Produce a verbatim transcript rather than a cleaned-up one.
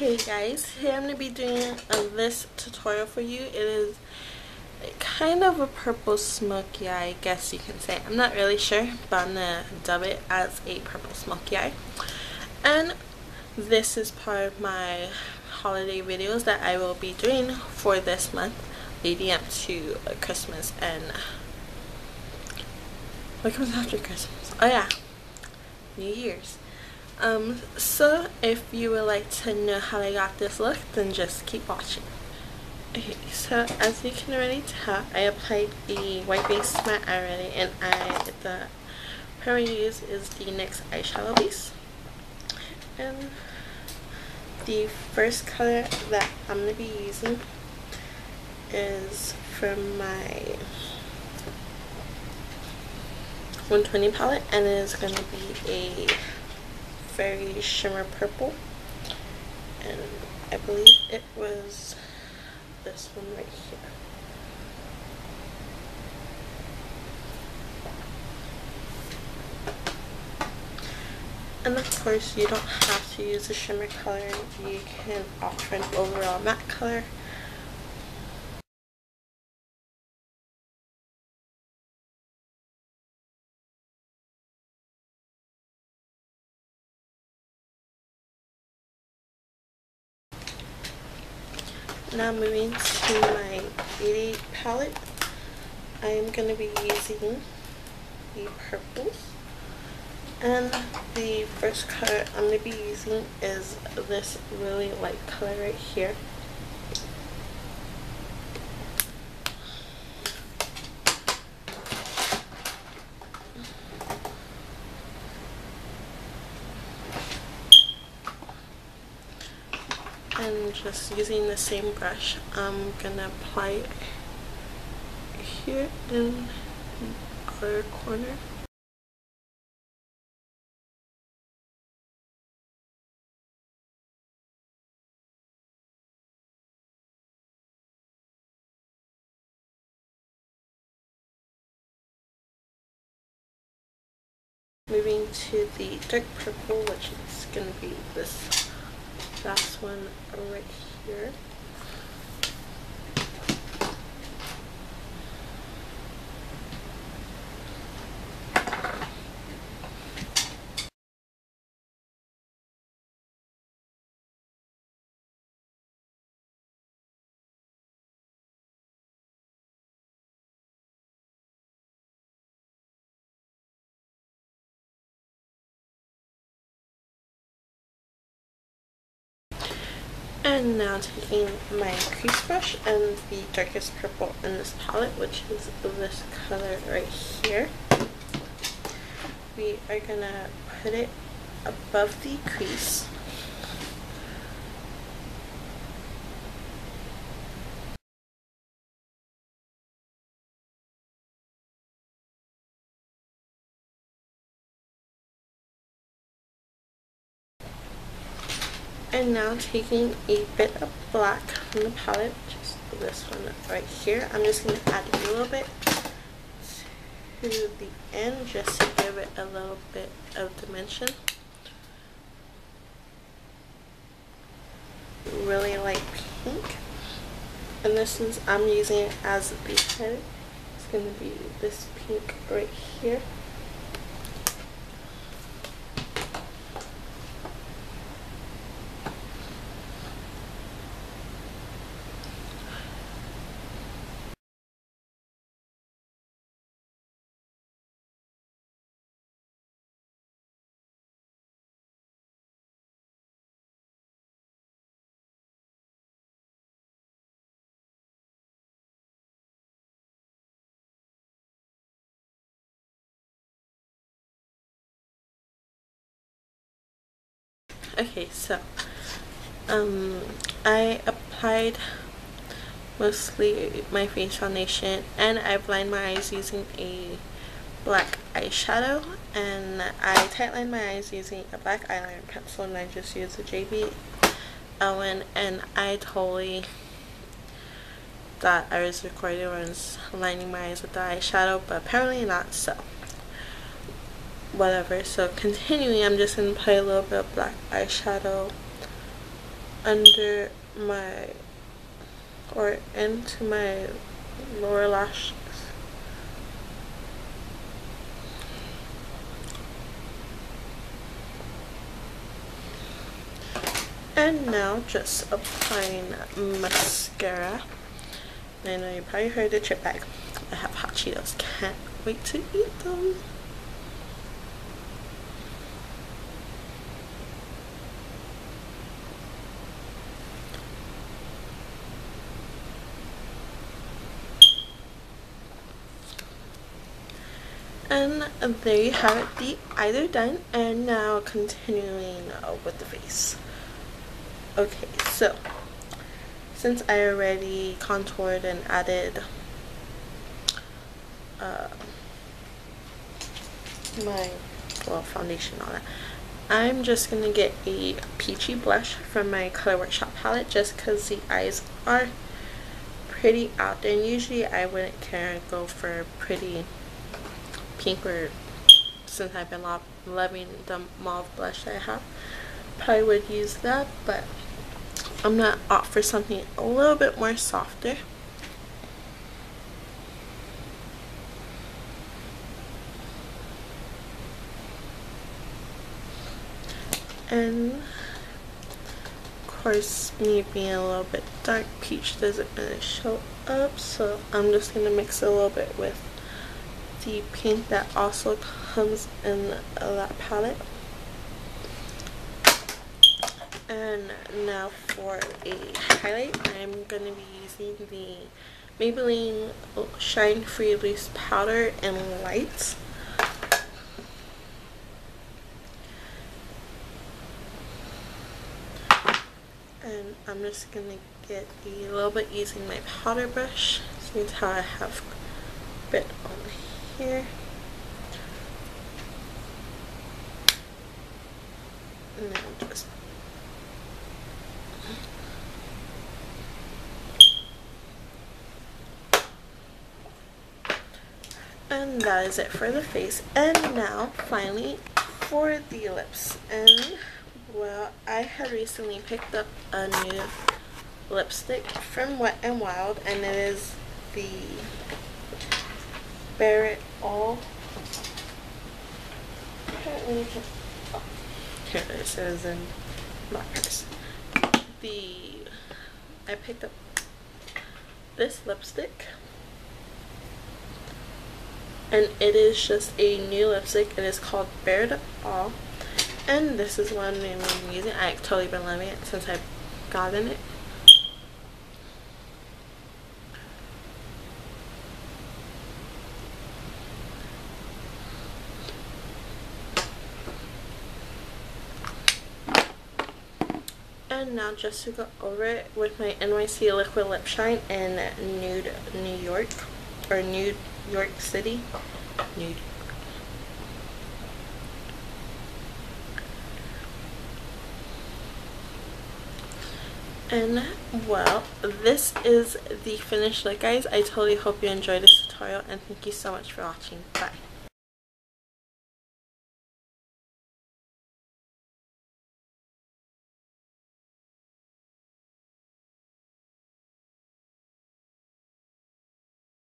Hey guys, here I'm going to be doing uh, this tutorial for you. It is kind of a purple smoky eye, I guess you can say. I'm not really sure, but I'm going to dub it as a purple smoky eye. And this is part of my holiday videos that I will be doing for this month leading up to Christmas and what comes after Christmas? Oh yeah, New Year's. Um, so if you would like to know how I got this look, then just keep watching. Okay, so as you can already tell, I applied the white base to my eye already, and I the primer I use is the NYX eyeshadow base. And the first color that I'm gonna be using is from my one twenty palette, and it is gonna be a very shimmer purple, and I believe it was this one right here. And of course you don't have to use a shimmer color, you can opt for an overall matte color. Now moving to my eighty-eight palette, I am going to be using the purples, and the first color I'm going to be using is this really light color right here. And just using the same brush, I'm gonna apply it here in the other corner. Moving to the dark purple, which is gonna be this last one right here. And now taking my crease brush and the darkest purple in this palette, which is this color right here, we are gonna put it above the crease. And now taking a bit of black from the palette, just this one right here, I'm just going to add a little bit to the end just to give it a little bit of dimension. Really light pink, and this is, I'm using it as the head. It's going to be this pink right here. Okay, so um, I applied mostly my face foundation, and I've lined my eyes using a black eyeshadow, and I tightlined my eyes using a black eyeliner pencil, and I just used a J B Owen, and I totally thought I was recording when I was lining my eyes with the eyeshadow, but apparently not, so whatever. So continuing, I'm just going to apply a little bit of black eyeshadow under my, or into my lower lashes. And now just applying mascara. I know you probably heard the chip bag. I have hot Cheetos. Can't wait to eat them. And there you have it, the eyeliner done. And now continuing with the face. Okay, so since I already contoured and added uh, my well foundation on it, I'm just gonna get a peachy blush from my Color Workshop palette just because the eyes are pretty out there, and usually I wouldn't care and go for pretty pink, or since I've been loving the mauve blush I have, probably would use that, but I'm gonna opt for something a little bit more softer. And of course, me being a little bit dark, peach doesn't really show up, so I'm just gonna mix it a little bit with the pink that also comes in that palette. And now for a highlight, I'm going to be using the Maybelline Shine Free Loose Powder in Light. And I'm just going to get a little bit using my powder brush. So you can tell I have a bit on here. Here. And then just and that is it for the face. And now finally for the lips. And well, I had recently picked up a new lipstick from Wet n Wild, and it is the Barrett All. Apparently, oh, here it is. It is in my purse. The I picked up this lipstick, and it is just a new lipstick. It is called Barrett All, and this is one I'm using. I've totally been loving it since I've gotten it. And now just to go over it with my N Y C Liquid Lip Shine in Nude New York, or Nude York City. Nude. And well, this is the finished look, guys. I totally hope you enjoyed this tutorial, and thank you so much for watching. Bye.